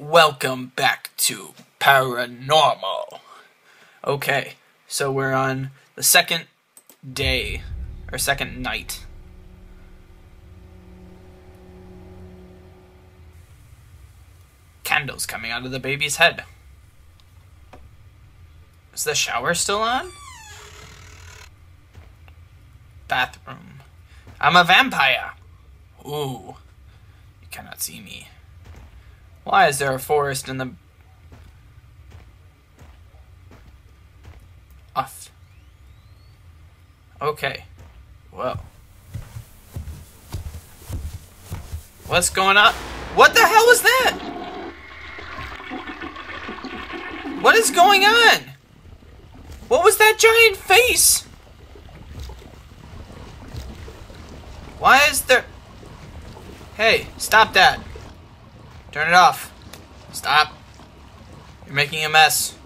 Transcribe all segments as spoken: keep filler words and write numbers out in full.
Welcome back to Paranormal. Okay, so we're on the second day, or second night. Candles coming out of the baby's head. Is the shower still on? Bathroom. I'm a vampire! Ooh, you cannot see me. Why is there a forest in the... Off. Okay. Well. What's going on? What the hell was that? What is going on? What was that giant face? Why is there... Hey, stop that. Turn it off. Stop. You're making a mess.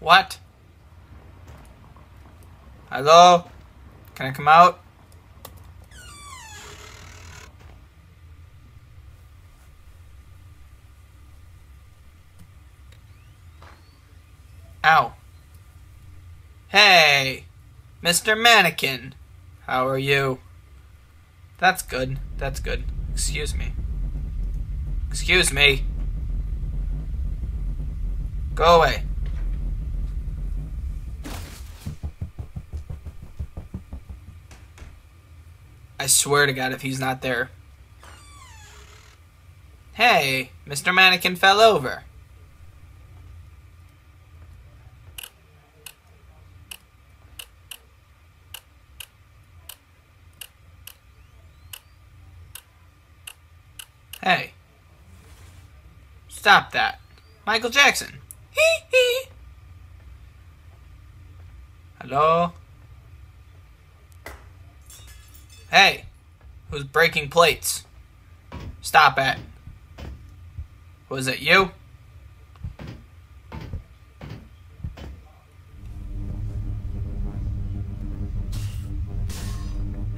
What? Hello? Can I come out? Ow. Hey, Mister Mannequin. How are you? That's good. That's good. Excuse me. Excuse me. Go away. I swear to God if he's not there. Hey, Mister Mannequin fell over. Hey. Stop that. Michael Jackson. Hee hee. Hello? Hey. Who's breaking plates? Stop it. Was it you?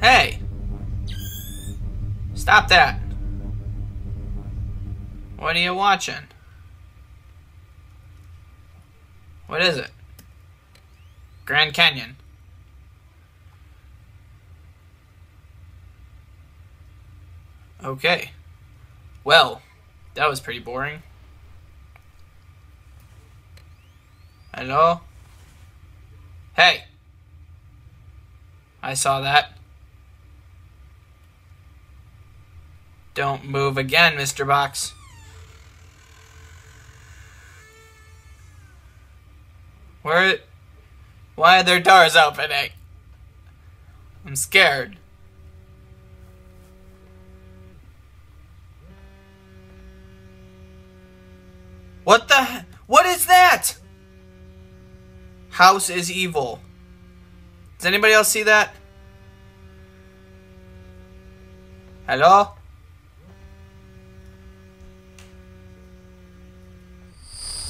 Hey. Stop that. What are you watching? What is it? Grand Canyon. Okay. Well, that was pretty boring. Hello? Hey! I saw that. Don't move again, Mister Box. Where, why are there doors opening? I'm scared. What the, what is that? House is evil. Does anybody else see that? Hello?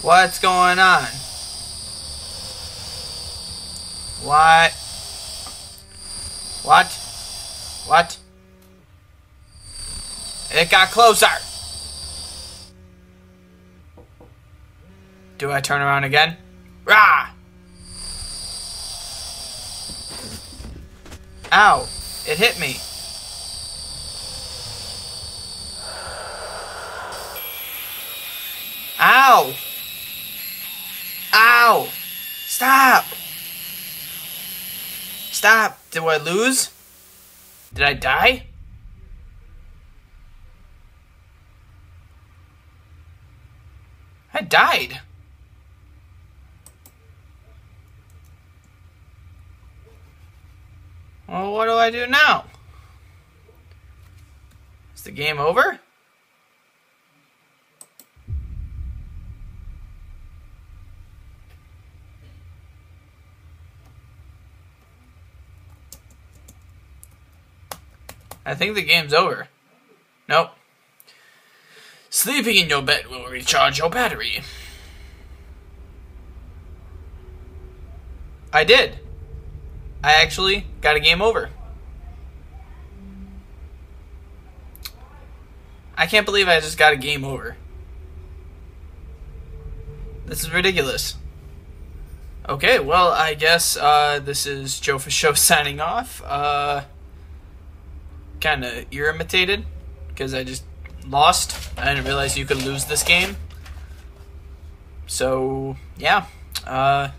What's going on? What? What? What? It got closer! Do I turn around again? Rah! Ow! It hit me! Ow! Ow! Stop! Stop! Did I lose? Did I die? I died. Well, what do I do now? Is the game over? I think the game's over. Nope. Sleeping in your bed will recharge your battery. I did. I actually got a game over. I can't believe I just got a game over. This is ridiculous. Okay, well, I guess uh, this is Joe Fosho signing off. Uh, kind of irritated because I just lost. I didn't realize you could lose this game. So, yeah. Uh...